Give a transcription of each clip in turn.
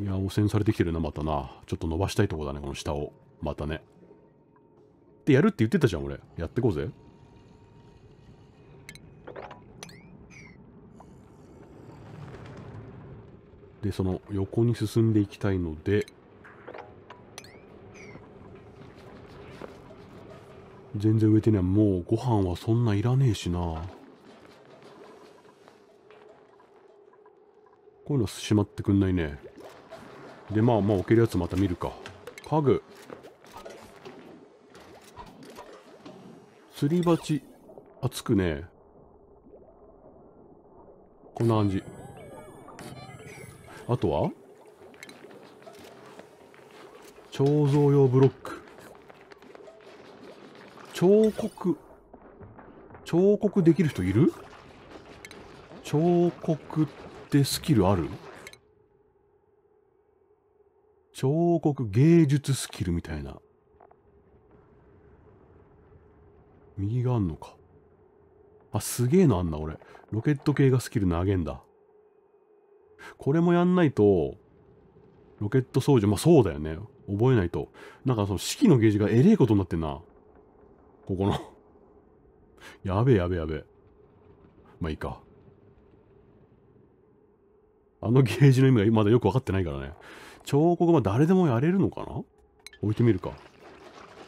いや、汚染されてきてるな、またな。ちょっと伸ばしたいとこだね、この下を。またね。ってやるって言ってたじゃん、俺。やってこうぜ。で、その横に進んでいきたいので、全然植えてねえ。もうご飯はそんないらねえしな。こういうのはしまってくんないね。で、まあまあ置けるやつまた見るか。家具。すり鉢。あ、つくね。こんな感じ。あとは彫像用ブロック、彫刻できる人いる？彫刻ってスキルある？彫刻芸術スキルみたいな右があんのか。あ、すげえのあんな。俺ロケット系がスキル投げんだ。これもやんないと、ロケット掃除、まあそうだよね。覚えないと。なんかその式のゲージがえれえことになってんな。ここの。やべえやべえやべえ。まあいいか。あのゲージの意味がまだよくわかってないからね。彫刻は誰でもやれるのかな？置いてみるか。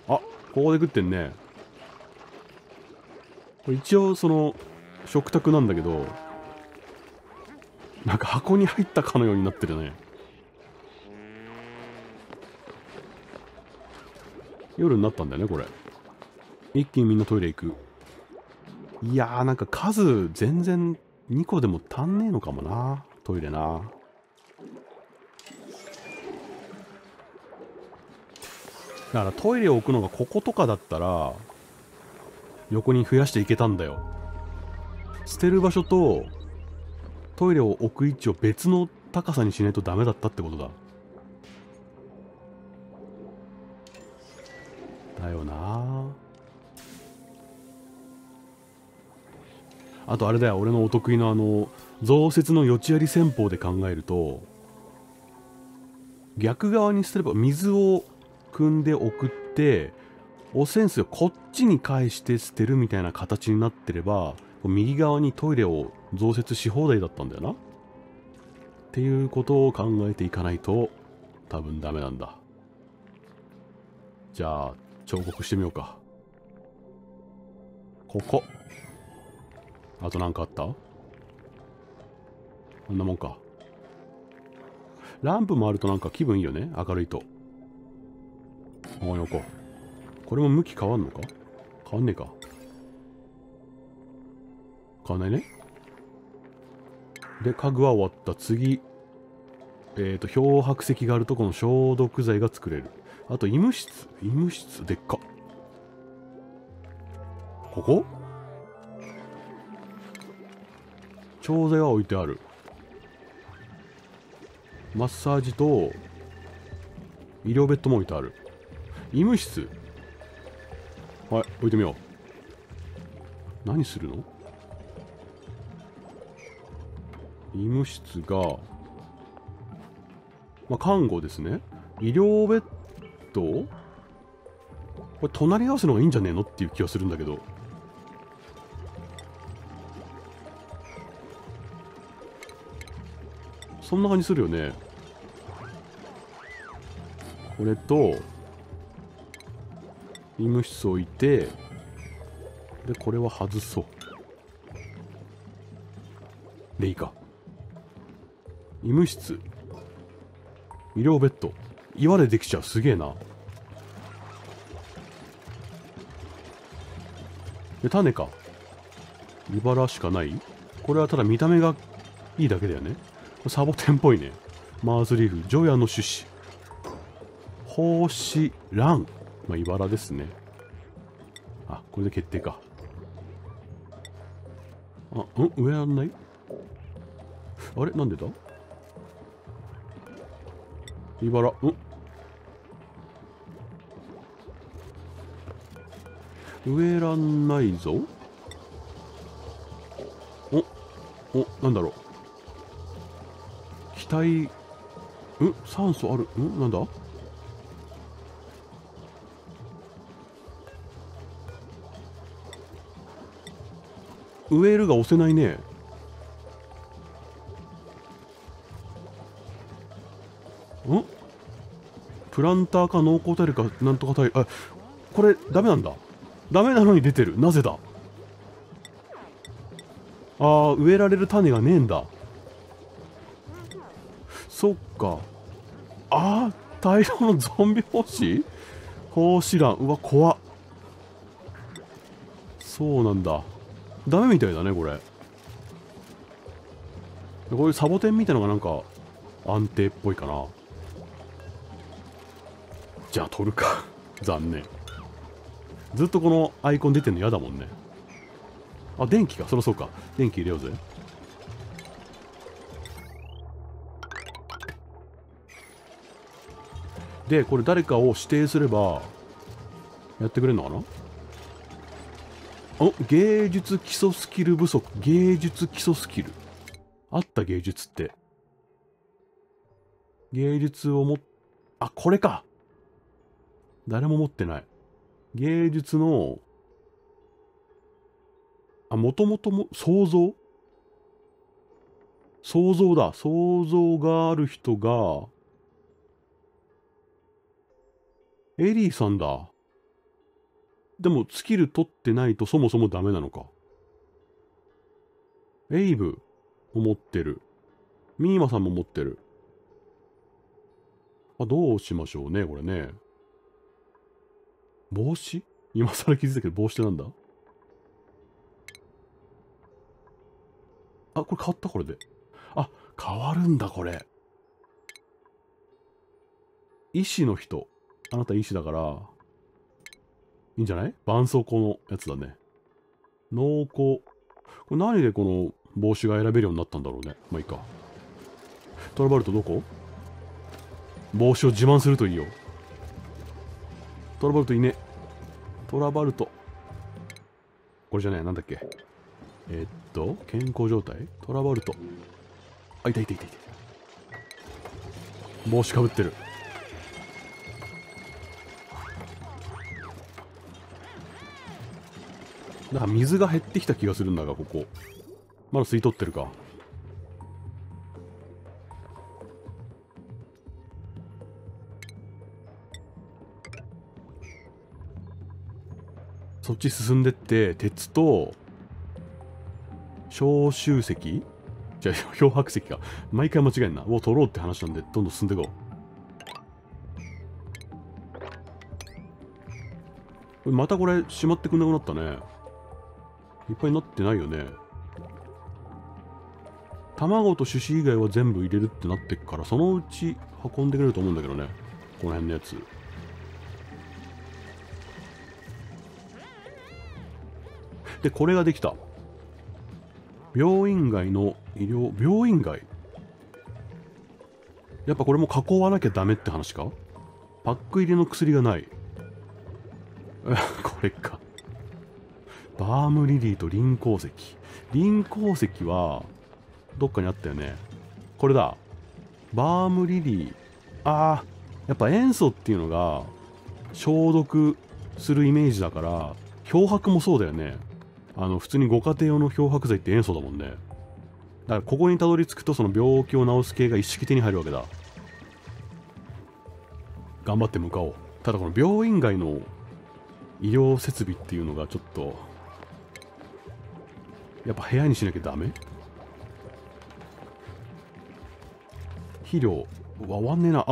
あ、ここで食ってんね。これ一応その、食卓なんだけど、なんか箱に入ったかのようになってるね。夜になったんだよね、これ。一気にみんなトイレ行く。いやー、なんか数全然2個でも足んねえのかもな、トイレな。だからトイレを置くのがこことかだったら、横に増やしていけたんだよ。捨てる場所と、トイレを置く位置を別の高さにしないとダメだったってことだ。だよな。あとあれだよ、俺のお得意の増設の四ちやり戦法で考えると、逆側にすれば水を汲んで送って、汚染水をこっちに返して捨てるみたいな形になってれば、右側にトイレを増設し放題だったんだよな。っていうことを考えていかないと多分ダメなんだ。じゃあ彫刻してみようか。ここ。あと何かあった？こんなもんか。ランプもあるとなんか気分いいよね、明るいと。ここに置こう。これも向き変わんのか？変わんねえか。変わんないね。で、家具は終わった。次、漂白石があるとこの消毒剤が作れる。あと、医務室。医務室、でっか。ここ？調剤は置いてある。マッサージと、医療ベッドも置いてある。医務室。はい、置いてみよう。何するの？医務室が、まあ、看護ですね。医療ベッド？これ隣り合わせの方がいいんじゃねえのっていう気がするんだけど。そんな感じするよね。これと、医務室置いて、で、これは外そう。で、いいか。医務室、医療ベッド、岩でできちゃう。すげえな。で、種か。茨しかない。これはただ見た目がいいだけだよね。サボテンっぽいね。マーズリーフ、除夜の種子、胞子蘭、まあ茨ですね。あ、これで決定か。あ、うん、上やんない？あれ、なんでだ？茨、植えらんないぞ。なんだろう。期待酸素ある。なんだ、ウエールが押せないね。プランターか濃厚タイルかなんとかタイル。あ、これダメなんだ。ダメなのに出てる。なぜだ。植えられる種がねえんだ。そっか。大量のゾンビ胞子卵。うわ、怖っ。そうなんだ。ダメみたいだね、これ。こういうサボテンみたいなのがなんか安定っぽいかな。じゃあ取るか。残念。ずっとこのアイコン出てんの嫌だもんね。あ、電気か。そりゃそうか。電気入れようぜ。で、これ誰かを指定すれば、やってくれるのかな。芸術基礎スキル不足。芸術基礎スキル。あった、芸術って。芸術をこれか。誰も持ってない。芸術の、もともとも、想像だ。想像がある人が、エリーさんだ。でも、スキル取ってないとそもそもダメなのか。エイブを持ってる。ミーマさんも持ってる。どうしましょうね、これね。帽子？今更気づいたけど、帽子ってなんだ？これ変わったこれで。変わるんだ、これ。医師の人。あなた医師だから、いいんじゃない？絆創膏のやつだね。濃厚。これ何でこの帽子が選べるようになったんだろうね。まあいいか。トラバルトどこ？帽子を自慢するといいよ。トラバルトいね。トラバルト。これじゃない、なんだっけ。健康状態？トラバルト。いた。帽子かぶってる。なんか水が減ってきた気がするんだが、ここ。まだ吸い取ってるか。そっち進んでって、鉄と、消臭石？じゃあ、漂白石か。毎回間違えんな。を取ろうって話なんで、どんどん進んでいこう。またこれ、しまってくんなくなったね。いっぱいになってないよね。卵と種子以外は全部入れるってなってっから、そのうち運んでくれると思うんだけどね。この辺のやつ。で、これができた。病院街の医療、病院街。やっぱこれも囲わなきゃダメって話か？パック入りの薬がない。これか。バームリリーと輪鉱石。輪鉱石は、どっかにあったよね。これだ。バームリリー。やっぱ塩素っていうのが、消毒するイメージだから、漂白もそうだよね。普通にご家庭用の漂白剤って塩素だもんね。だからここにたどり着くと、その病気を治す系が一式手に入るわけだ。頑張って向かおう。ただこの病院街の医療設備っていうのがちょっと、やっぱ部屋にしなきゃダメ？肥料。終わんねえな。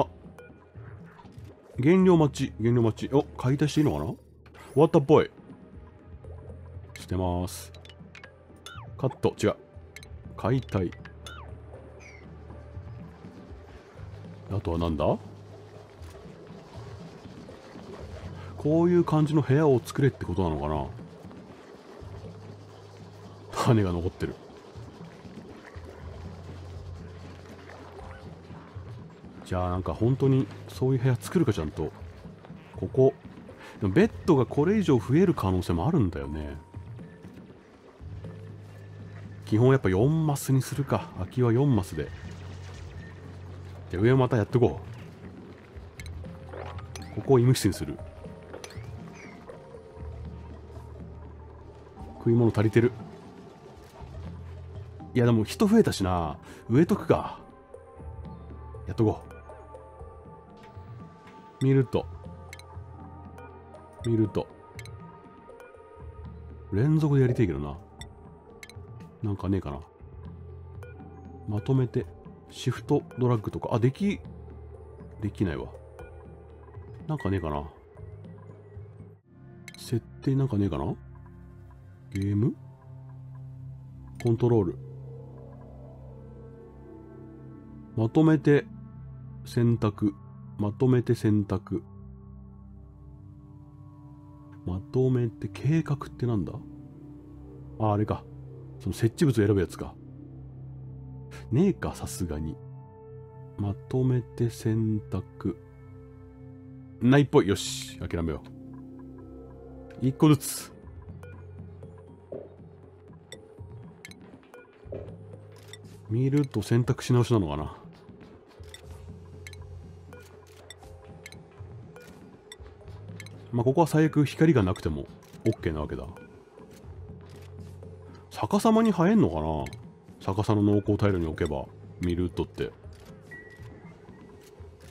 原料待ち。原料待ち。解体していいのかな？終わったっぽい。してます。カット。違う。解体。あとはなんだ？こういう感じの部屋を作れってことなのかな。種が残ってる。じゃあなんか本当にそういう部屋作るか、ちゃんと。ここ。でもベッドがこれ以上増える可能性もあるんだよね。基本やっぱ4マスにするか。空きは4マスで。じゃあ上をまたやっとこう。ここを医務室にする。食い物足りてる。いやでも人増えたしな。植えとくか。やっとこう。見ると。見ると。連続でやりたいけどな。なんかねえかな。まとめて。シフトドラッグとか。あ、できないわ。なんかねえかな。設定なんかねえかな。ゲームコントロール。まとめて選択。まとめて選択。まとめて計画ってなんだ？あ、あれか。その設置物を選ぶやつか。ねえか、さすがに。まとめて選択。ないっぽい。よし。諦めよう。一個ずつ。見ると選択し直しなのかな。まあここは最悪光がなくても OK なわけだ。逆さまに生えんのかな。逆さの濃厚タイルに置けばミルートって。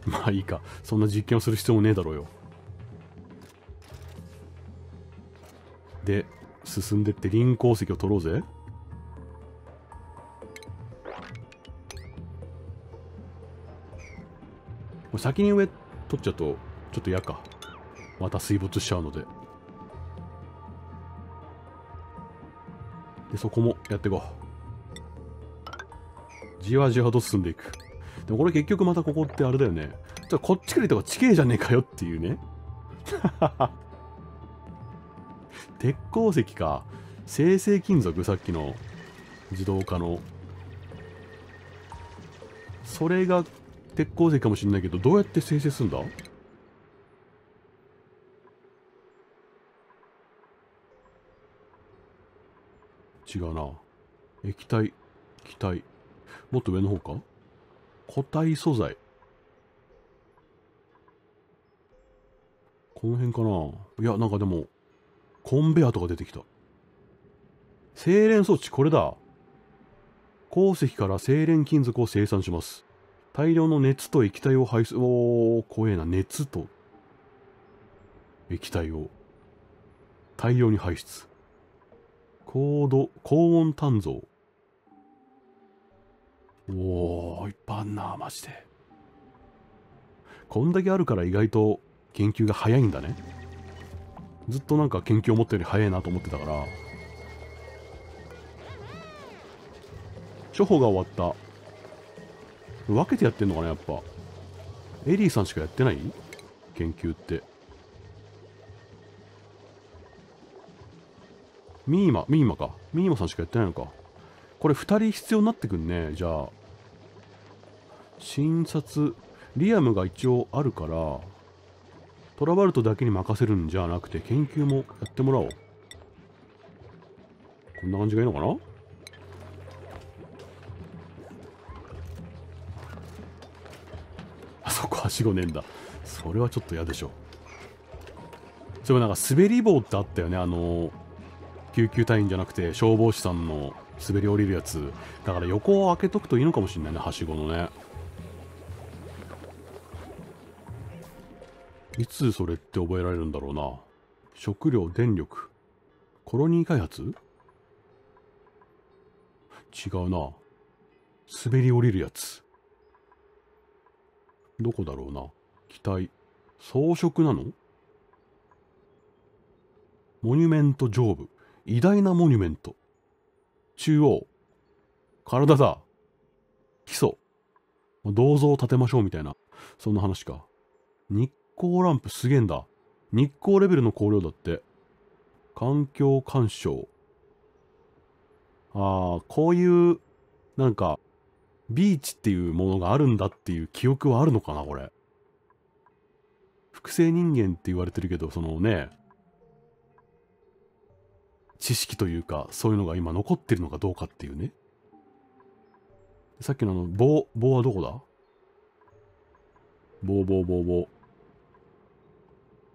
まあいいか、そんな実験をする必要もねえだろうよ。で進んでって輪鉱石を取ろうぜ。先に上取っちゃうとちょっと嫌か。また水没しちゃうので。でそこもやっていこう。じわじわと進んでいく。でもこれ結局またここってあれだよね。じゃあこっちから言った方が地形じゃねえかよっていうね。鉄鉱石か。生成金属、さっきの自動化のそれが鉄鉱石かもしれないけど、どうやって生成するんだ？違うな。液体、気体。もっと上の方か？固体素材。この辺かな？いや、なんかでも、コンベアとか出てきた。精錬装置、これだ。鉱石から精錬金属を生産します。大量の熱と液体を排出。おー、怖えな。熱と液体を大量に排出。高温炭造。おー、いっぱいあんな、マジで。こんだけあるから意外と研究が早いんだね。ずっとなんか研究を思ったより早いなと思ってたから。処方が終わった。分けてやってんのかな、やっぱ。エリーさんしかやってない研究って。ミーマか。ミーマさんしかやってないのか。これ2人必要になってくんね。じゃあ。診察。リアムが一応あるから、トラバルトだけに任せるんじゃなくて、研究もやってもらおう。こんな感じがいいのかな。はしごねえんだ。それはちょっと嫌でしょ。そういえばなんか滑り棒ってあったよね。救急隊員じゃなくて消防士さんの滑り降りるやつ。だから横を開けとくといいのかもしれないね、はしごのね。いつそれって覚えられるんだろうな。食料、電力、コロニー開発？違うな。滑り降りるやつ。どこだろうな。機体。装飾なの？モニュメント上部。偉大なモニュメント。中央。体だ。基礎。銅像を建てましょうみたいな。そんな話か。日光ランプすげえんだ。日光レベルの光量だって。環境干渉。ああ、こういう、なんか、ビーチっていうものがあるんだっていう記憶はあるのかな、これ。複製人間って言われてるけど、そのね、知識というか、そういうのが今残ってるのかどうかっていうね。さっきの棒はどこだ？棒。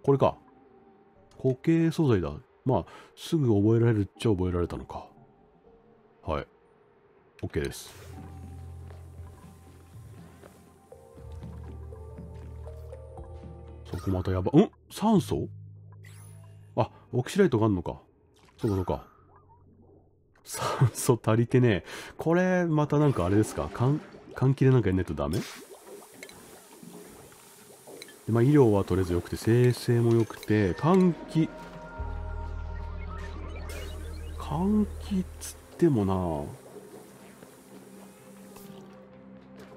これか。固形素材だ。まあ、すぐ覚えられるっちゃ覚えられたのか。はい。OK です。そこまたやば。うん？酸素？あ、オキシライトがあるのか。そうかそうか。酸素足りてねえ。これ、またなんかあれですか。換気でなんかやんないとダメ？でまあ、医療はとりあえず良くて、生成も良くて、換気っつっても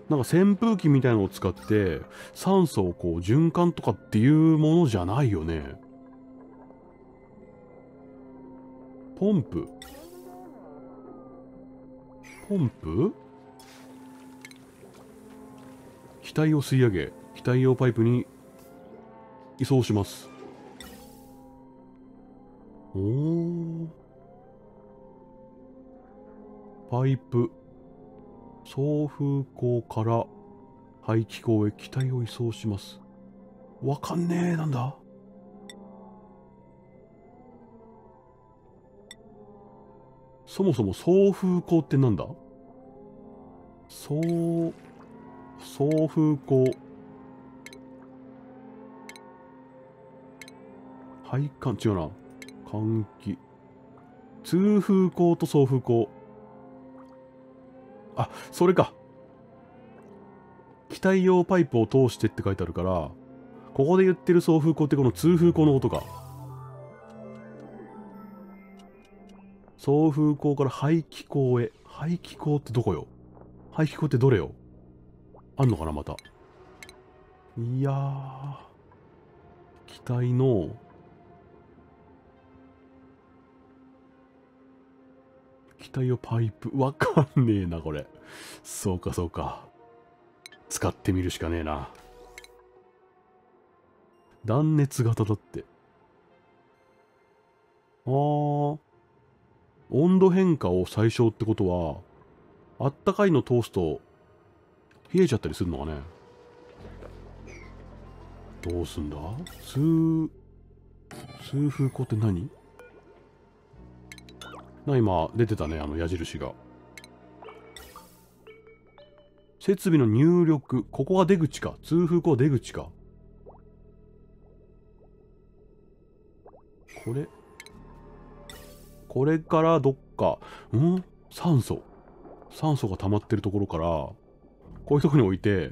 なんか扇風機みたいのを使って酸素をこう循環とかっていうものじゃないよね。ポンプ気体を吸い上げ、気体用パイプに移送します。おー、パイプ送風口から排気口へ気体を移送します。わかんねえ。なんだそもそも送風口ってなんだ。送風口配管、違うな、換気、通風口と送風口、あ、それか、気体用パイプを通してって書いてあるから、ここで言ってる送風口ってこの通風口のことか。送風口から排気口へ。排気口ってどこよ。排気口ってどれよ。あんのかなまた。いやー、気体の気体をパイプ、わかんねえなこれ。そうかそうか、使ってみるしかねえな。断熱型だって。あー、温度変化を最小ってことはあったかいの通すと冷えちゃったりするのかね。どうすんだ。通風口って何？今出てたね、あの矢印が。設備の入力、ここが出口か。通風口出口か。これからどっか、うん？酸素が溜まってるところからこういうとこに置いて、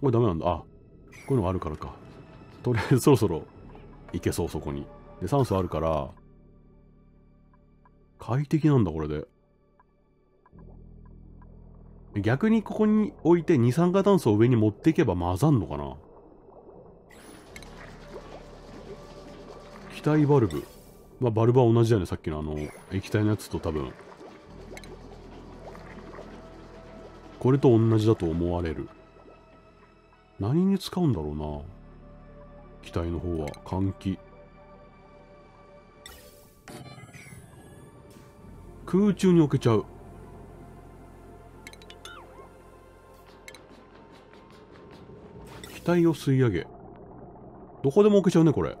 これダメなんだ。あ、こういうのがあるからか。とりあえずそろそろ行けそう、そこに。で、酸素あるから、快適なんだ、これで。逆にここに置いて二酸化炭素を上に持っていけば混ざんのかな。気体バルブ。まあ、バルブは同じだよね、さっきのあの、液体のやつと多分。これと同じだと思われる。何に使うんだろうな。機体の方は換気。空中に置けちゃう。機体を吸い上げ。どこでも置けちゃうね、これ。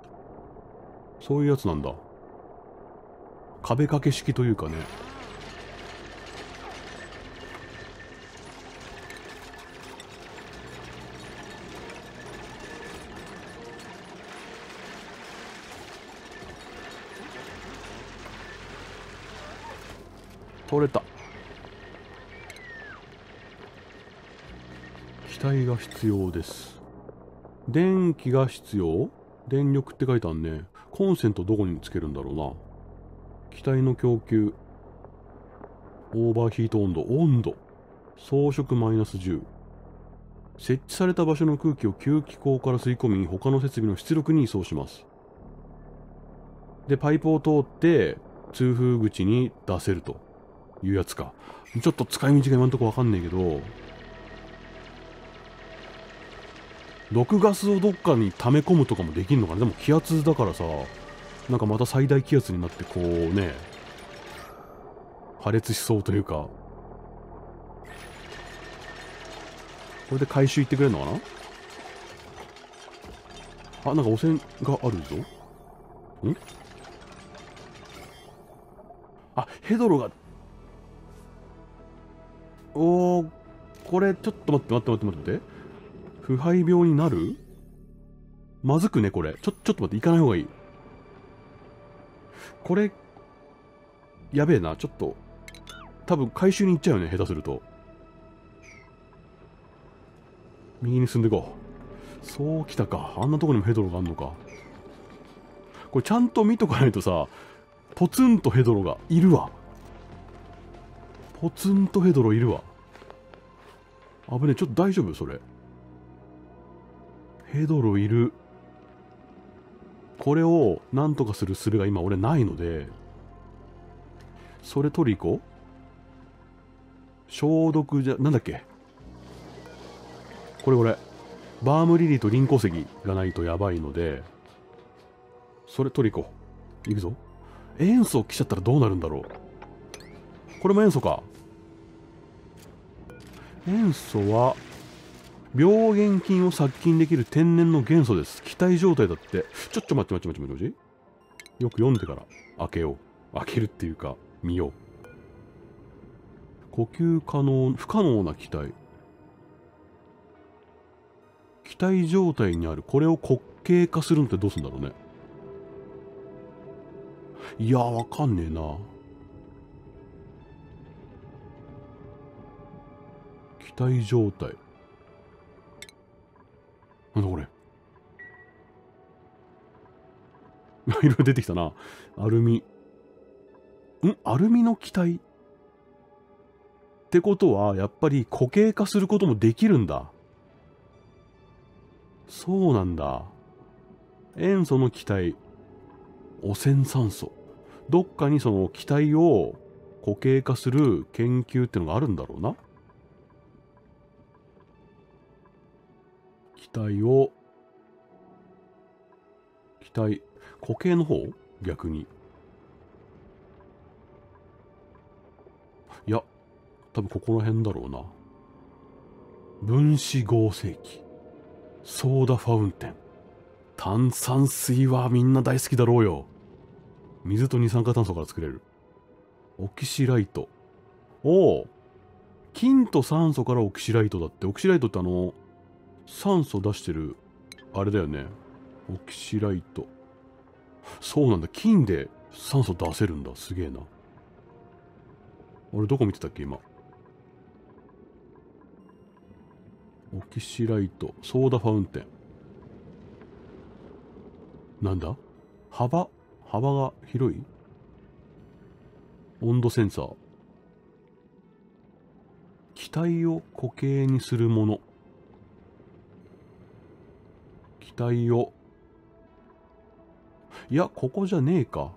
そういうやつなんだ。壁掛け式というかね。取れた。気体が必要です。電気が必要。電力って書いてあるね。コンセントどこにつけるんだろうな。気体の供給、オーバーヒート、温度、装飾-10。設置された場所の空気を吸気口から吸い込み、他の設備の出力に移送します。で、パイプを通って通風口に出せるというやつか。ちょっと使い道が今んとこわかんないけど、毒ガスをどっかに溜め込むとかもできんのかな。でも気圧だからさ、なんかまた最大気圧になってこうね、破裂しそうというか。これで回収行ってくれるのかな。あ、なんか汚染があるぞ。ん？あ、ヘドロが。おー、これちょっと待って待って待って待って。腐敗病になる？まずくね、これ。ちょっと待って、行かない方がいい。これ、やべえな、ちょっと。多分回収に行っちゃうよね、下手すると。右に進んでいこう。そうきたか。あんなとこにもヘドロがあんのか。これちゃんと見とかないとさ、ポツンとヘドロがいるわ。ポツンとヘドロいるわ。危ねえ、ちょっと大丈夫それ。ヘドロいる。これをなんとかする術が今俺ないので、それ取り行こう。消毒じゃ、なんだっけこれこれ。バームリリーとリン鉱石がないとやばいので、それ取り行こう。いくぞ。塩素来ちゃったらどうなるんだろう。これも塩素か。塩素は、病原菌を殺菌できる天然の元素です。気体状態だって。ちょっと待って。よく読んでから開けよう。開けるっていうか、見よう。呼吸可能、不可能な気体。気体状態にある。これを固形化するのってどうするんだろうね。いやー、わかんねえな。気体状態。なんだこれ。いろいろ出てきたな。アルミ。ん？アルミの気体ってことは、やっぱり固形化することもできるんだ。そうなんだ。塩素の気体。汚染酸素。どっかにその気体を固形化する研究ってのがあるんだろうな。気体。固形の方？逆に。いや、多分ここら辺だろうな。分子合成器。ソーダファウンテン。炭酸水はみんな大好きだろうよ。水と二酸化炭素から作れる。オキシライト。おお。金と酸素からオキシライトだって。オキシライトって酸素出してる、あれだよね。オキシライト。そうなんだ。金で酸素出せるんだ。すげえな。俺どこ見てたっけ、今。オキシライト、ソーダファウンテン。なんだ？幅が広い？温度センサー。気体を固形にするもの。いや、ここじゃねえか。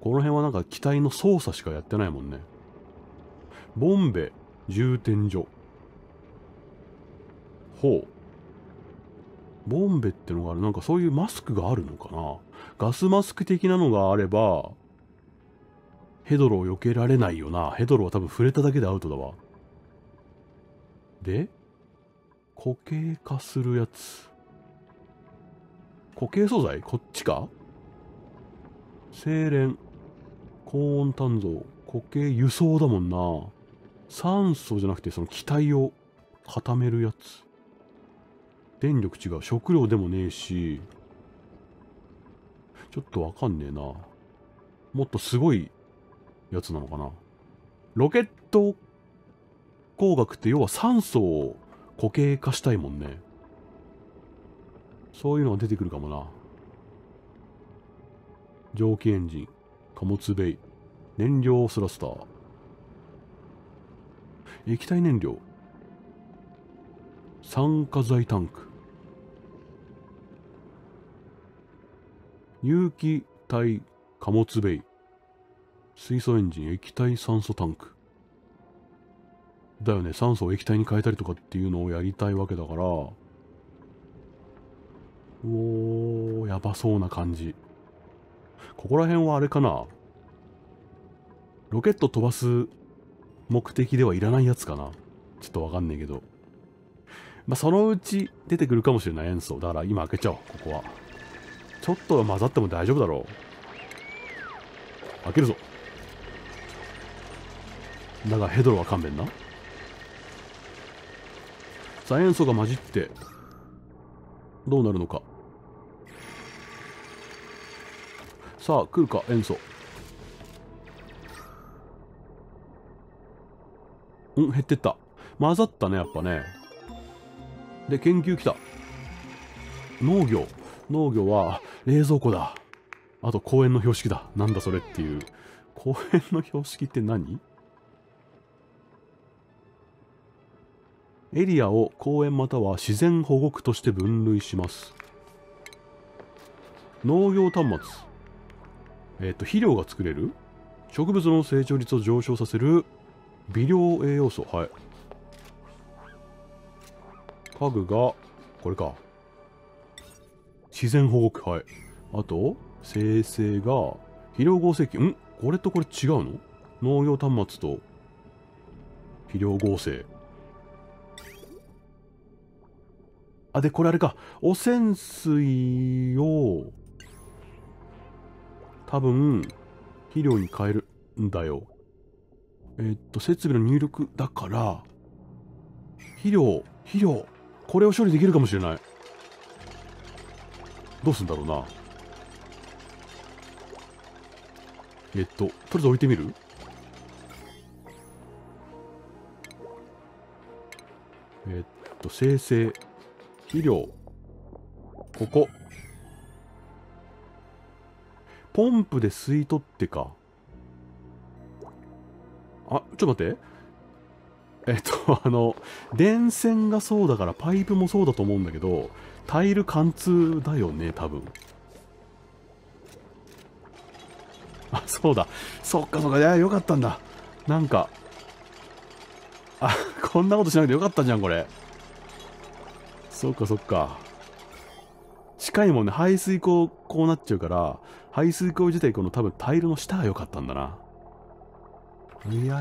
この辺はなんか機体の操作しかやってないもんね。ボンベ、充填所。ほう。ボンベってのがある。なんかそういうマスクがあるのかな。ガスマスク的なのがあれば、ヘドロを避けられないよな。ヘドロは多分触れただけでアウトだわ。で、固形化するやつ。固形素材？こっちか？精錬。高温炭造。固形輸送だもんな。酸素じゃなくて、その気体を固めるやつ。電力違う。食料でもねえし。ちょっとわかんねえな。もっとすごいやつなのかな。ロケット工学って要は酸素を固形化したいもんね。そういうのが出てくるかもな。蒸気エンジン、貨物ベイ、燃料スラスター、液体燃料、酸化剤タンク、有機体、貨物ベイ、水素エンジン、液体酸素タンク。だよね、酸素を液体に変えたりとかっていうのをやりたいわけだから。うおー、やばそうな感じ。ここら辺はあれかな、ロケット飛ばす目的ではいらないやつかな。ちょっとわかんないけど。まあ、そのうち出てくるかもしれない塩素。だから今開けちゃおう、ここは。ちょっと混ざっても大丈夫だろう。開けるぞ。だがヘドロは勘弁な。さあ、塩素が混じって、どうなるのか。さあ、来るか、塩素。うん、減ってった。混ざったね、やっぱね。で、研究来た。農業。農業は、冷蔵庫だ。あと、公園の標識だ。なんだそれっていう。公園の標識って何？エリアを公園または自然保護区として分類します。農業端末。肥料が作れる？植物の成長率を上昇させる微量栄養素。はい。家具が、これか。自然保護区。はい。あと、生成が、肥料合成器。ん？これとこれ違うの？農業端末と、肥料合成。あ、で、これあれか。汚染水を、多分、肥料に変えるんだよ。設備の入力だから、肥料、これを処理できるかもしれない。どうすんだろうな。とりあえず置いてみる？生成、肥料、ここ。ポンプで吸い取ってか。あ、ちょっと待って。電線がそうだからパイプもそうだと思うんだけど、タイル貫通だよね、多分。あ、そうだ。そっかそっか。いや、よかったんだ。なんか。あ、こんなことしなくてよかったじゃん、これ。そっかそっか。近いもんね、排水口こうなっちゃうから、排水口自体この多分タイルの下が良かったんだな。いや。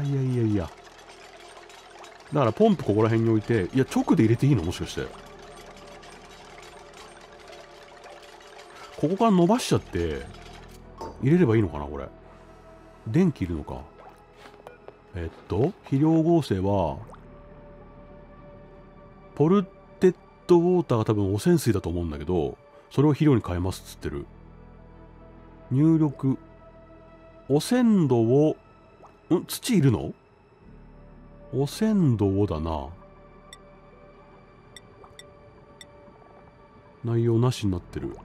だからポンプここら辺に置いて、いや、直で入れていいの？もしかして。ここから伸ばしちゃって、入れればいいのかな、これ。電気いるのか。肥料合成は、ポルテッドウォーターが多分汚染水だと思うんだけど、それを肥料に変えますっつってる。入力。汚染土を、ん？土いるの？汚染土だな。内容なしになってる。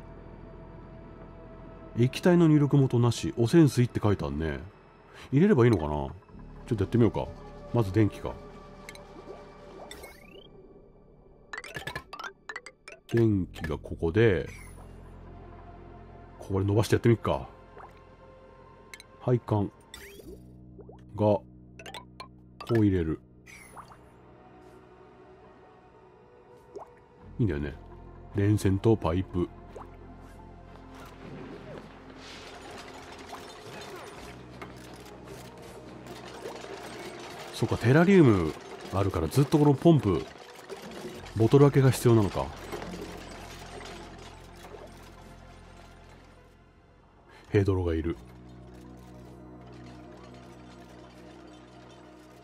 液体の入力元なし。汚染水って書いてあるね。入れればいいのかな？ちょっとやってみようか。まず電気か。電気がここで、これ伸ばしてやってみっか。配管が、こう入れる。いいんだよね。電線とパイプ。そっか、テラリウムあるからずっとこのポンプ、ボトル開けが必要なのか。ヘドロがいる。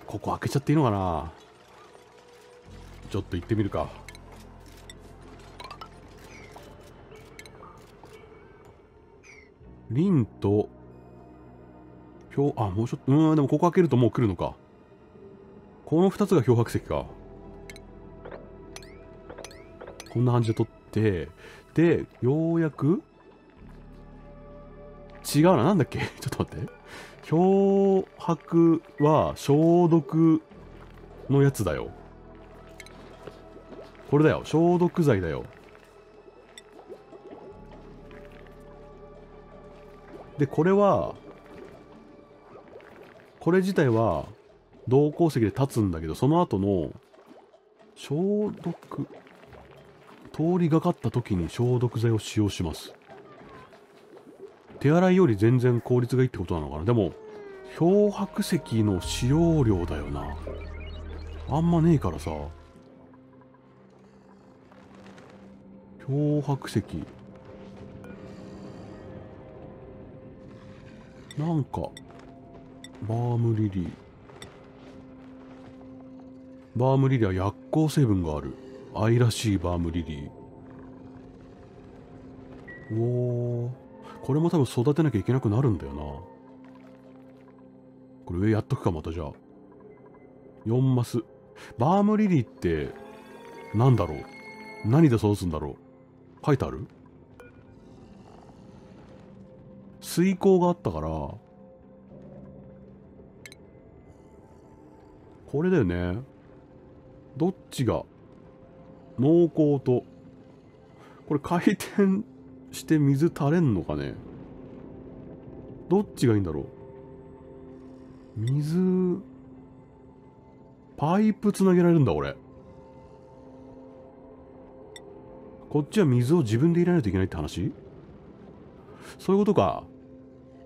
ここ開けちゃっていいのかな？ちょっと行ってみるか。リンと、あ、もうちょっと、でもここ開けるともう来るのか。この2つが漂白石か。こんな感じで取って、で、ようやく、違うな、なんだっけ？ちょっと待って。漂白は消毒のやつだよ。これだよ。消毒剤だよ。で、これは、これ自体は銅鉱石で立つんだけど、その後の消毒、通りがかった時に消毒剤を使用します。手洗いより全然効率がいいってことなのかな。でも漂白石の使用量だよな。あんまねえからさ。漂白石なんかバームリリー、バームリリーは薬効成分がある。愛らしいバームリリー。おお、これも多分育てなきゃいけなくなるんだよな。これ上やっとくか。またじゃあ4マスバームリリーってなんだろう、何で育つんだろう。書いてある。水耕があったからこれだよね。どっちが濃厚と、これ回転して水垂れんのかね。どっちがいいんだろう。水パイプつなげられるんだ。俺こっちは水を自分で入れないといけないって話。そういうことか。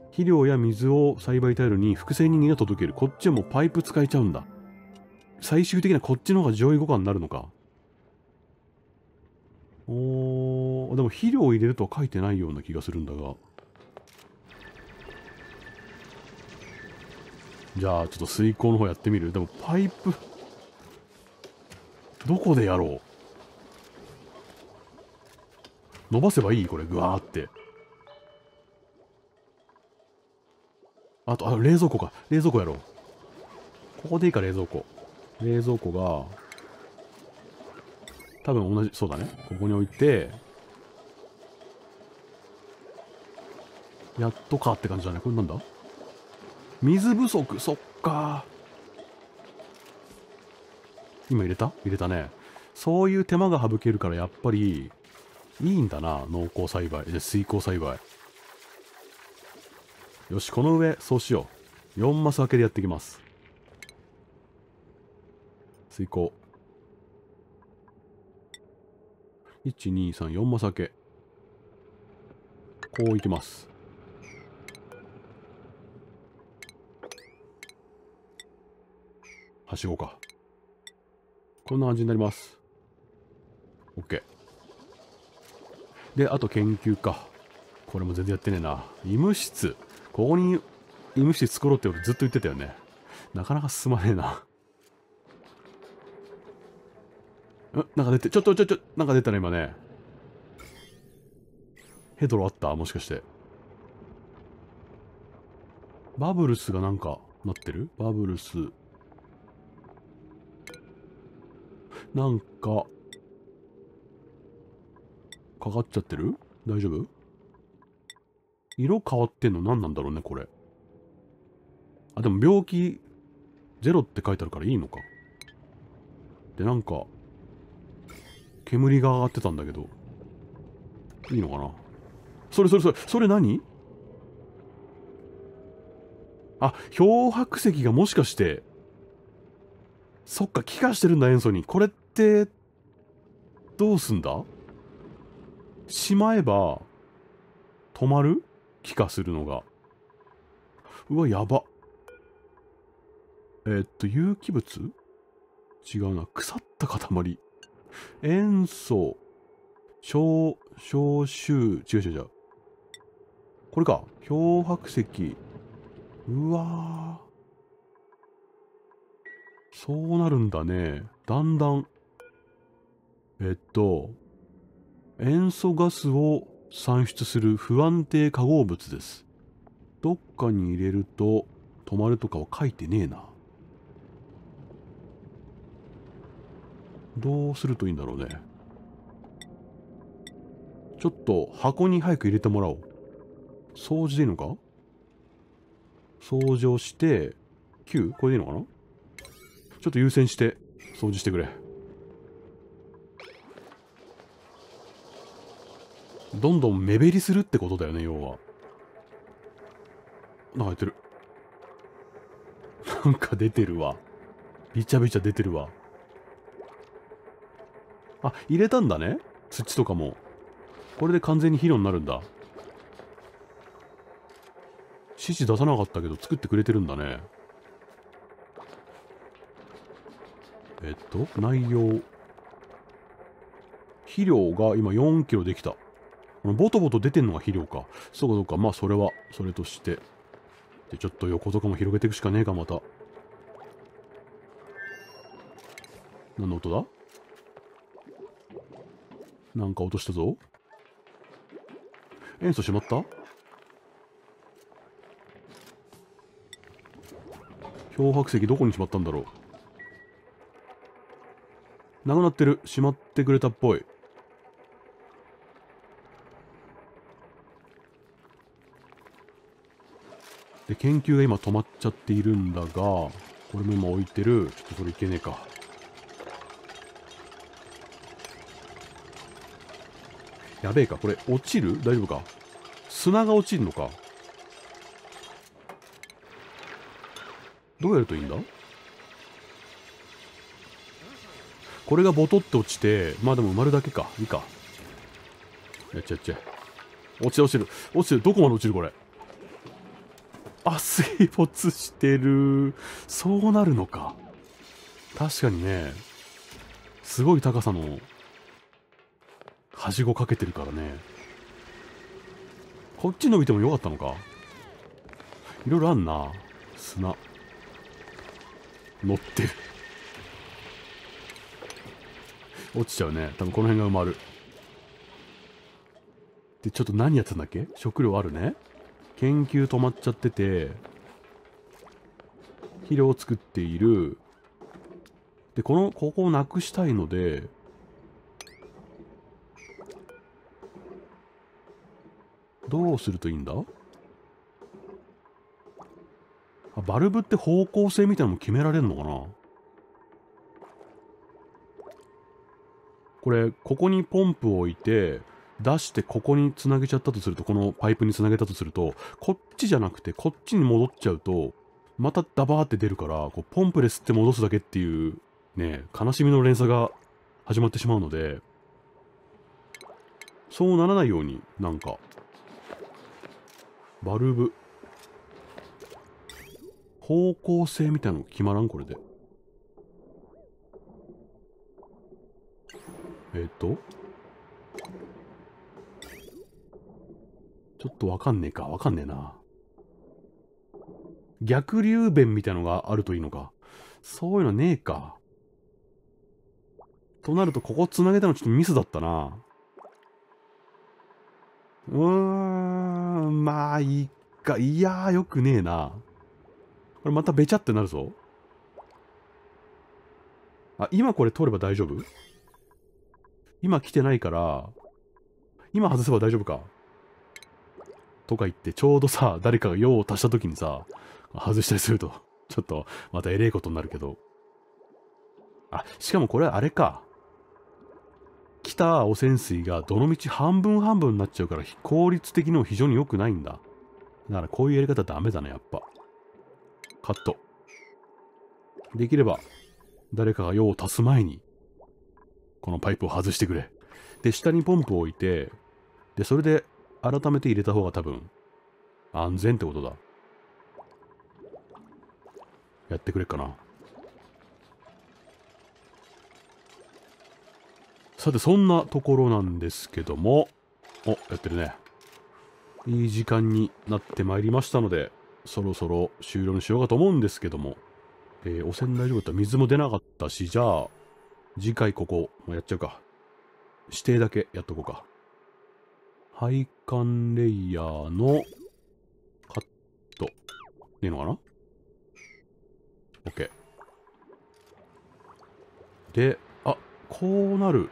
肥料や水を栽培タイルに複製人間が届ける。こっちはもうパイプ使えちゃうんだ。最終的にはこっちの方が上位互換になるのか。おー、でも肥料を入れるとは書いてないような気がするんだが。じゃあちょっと水耕の方やってみる。でもパイプどこでやろう。伸ばせばいいこれ、ぐわーって。あと、あ、冷蔵庫か。冷蔵庫やろう。ここでいいか、冷蔵庫。冷蔵庫が、多分同じ、そうだね。ここに置いて、やっとかって感じだね。これなんだ？水不足、そっか。今入れた？入れたね。そういう手間が省けるから、やっぱり、いいんだな。濃厚栽培。で、水耕栽培。よし、この上、そうしよう。4マス分けでやっていきます。水耕。1,2,3,4 マス明け。こういきます。はしごか。こんな感じになります。 OK で、あと研究か。これも全然やってねえな。医務室、ここに医務室作ろうって俺ずっと言ってたよね。なかなか進まねえな。なんか出て、ちょ、なんか出たね、今ね。ヘドロあったもしかして。バブルスがなんか、なってる？バブルス。なんか、かかっちゃってる？大丈夫？色変わってんの何なんだろうね、これ。あ、でも病気、ゼロって書いてあるからいいのか。で、なんか、煙が上がってたんだけど。いいのかな？それ何？あ、漂白石がもしかして。そっか、気化してるんだ、塩素に。これって、どうすんだ？しまえば、止まる？気化するのが。うわ、やば。有機物？違うな。腐った塊。塩素、消臭、違う。これか。漂白石。うわぁ。そうなるんだね。だんだん。塩素ガスを産出する不安定化合物です。どっかに入れると止まるとかは書いてねえな。どうするといいんだろうね。ちょっと箱に早く入れてもらおう。掃除でいいのか？掃除をして、9？ これでいいのかな？ちょっと優先して掃除してくれ。どんどん目減りするってことだよね、要は。なんかやってる。なんか出てるわ。びちゃびちゃ出てるわ。あ、入れたんだね。土とかも。これで完全に肥料になるんだ。指示出さなかったけど作ってくれてるんだね。内容。肥料が今4キロできた。このボトボト出てんのが肥料か。そうかそうか。まあそれは、それとして。で、ちょっと横とかも広げていくしかねえか、また。何の音だ？なんか落としたぞ。塩素しまった？漂白石どこにしまったんだろう。なくなってる。しまってくれたっぽい。で、研究が今止まっちゃっているんだが、これも今置いてる。ちょっとそれいけねえか。やべえか。これ落ちる？大丈夫か？砂が落ちるのか。どうやるといいんだ？これがボトって落ちて、まあでも埋まるだけか。いいか。やっちゃやっちゃ。落ちる落ちる。落ちる。どこまで落ちるこれ。あ、水没してる。そうなるのか。確かにね。すごい高さの。はしごかけてるからね。こっち伸びてもよかったのか。いろいろあんな。砂乗ってる。落ちちゃうね。多分この辺が埋まる。でちょっと何やってたんだっけ。食料あるね。研究止まっちゃってて肥料を作っている。でここをなくしたいので。どうするといいんだ？あ、バルブって方向性みたいなのも決められるのかな？これ、ここにポンプを置いて、出してここにつなげちゃったとすると、このパイプにつなげたとすると、こっちじゃなくてこっちに戻っちゃうと、またダバーって出るから、こうポンプで吸って戻すだけっていう、ね、悲しみの連鎖が始まってしまうので、そうならないように、なんか。バルブ。方向性みたいなの決まらんこれで。ちょっとわかんねえか。わかんねえな。逆流弁みたいなのがあるといいのか。そういうのねえか。となると、ここ繋げたのちょっとミスだったな。まあいいか。いやー、よくねえな。これまたべちゃってなるぞ。あ、今これ通れば大丈夫？今来てないから、今外せば大丈夫か。とか言って、ちょうどさ、誰かが用を足した時にさ、外したりすると、ちょっと、またえれえことになるけど。あ、しかもこれあれか。来た汚染水がどのみち半分半分になっちゃうから効率的にも非常に良くないんだ。だからこういうやり方ダメだね、やっぱ。カット。できれば、誰かが用を足す前に、このパイプを外してくれ。で、下にポンプを置いて、で、それで改めて入れた方が多分、安全ってことだ。やってくれっかな。さて、そんなところなんですけども、お、やってるね。いい時間になってまいりましたので、そろそろ終了にしようかと思うんですけども、汚染大丈夫だった。水も出なかったし、じゃあ、次回ここ、もうやっちゃうか。指定だけやっとこうか。配管レイヤーのカット。いいのかな？ OK。で、あ、こうなる。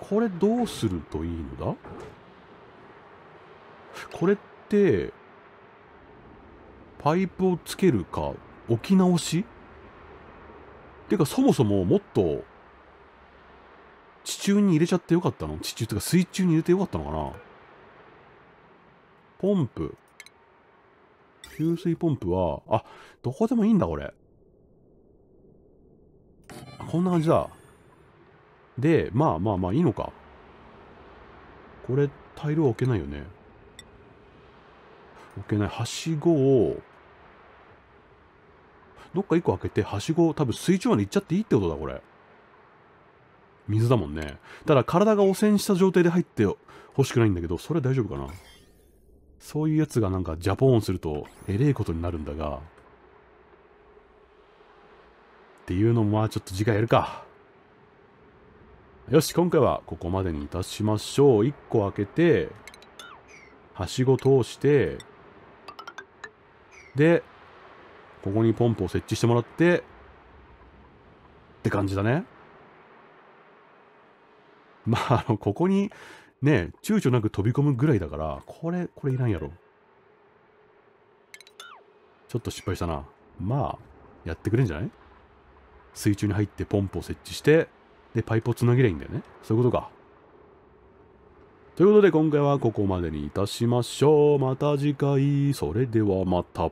これどうするといいのだ？これって、パイプをつけるか、置き直し？てか、そもそももっと、地中に入れちゃってよかったの？地中ってか、水中に入れてよかったのかな？ポンプ。給水ポンプは、あ、どこでもいいんだ、これ。こんな感じだ。で、まあまあまあいいのか。これ、タイルは置けないよね。置けない。はしごを、どっか1個開けて、はしご、多分水中まで行っちゃっていいってことだ、これ。水だもんね。ただ、体が汚染した状態で入って欲しくないんだけど、それ大丈夫かな。そういうやつがなんか、ジャポーンすると、えれえことになるんだが。っていうのも、まあ、ちょっと次回やるか。よし、今回はここまでにいたしましょう。1個開けて、はしご通して、で、ここにポンプを設置してもらって、って感じだね。まあ、ここに、ね、躊躇なく飛び込むぐらいだから、これいらんやろ。ちょっと失敗したな。まあ、やってくれんじゃない？水中に入ってポンプを設置して、で、パイプをつなげりゃいいんだよね。そういうことか。ということで、今回はここまでにいたしましょう。また次回。それではまた。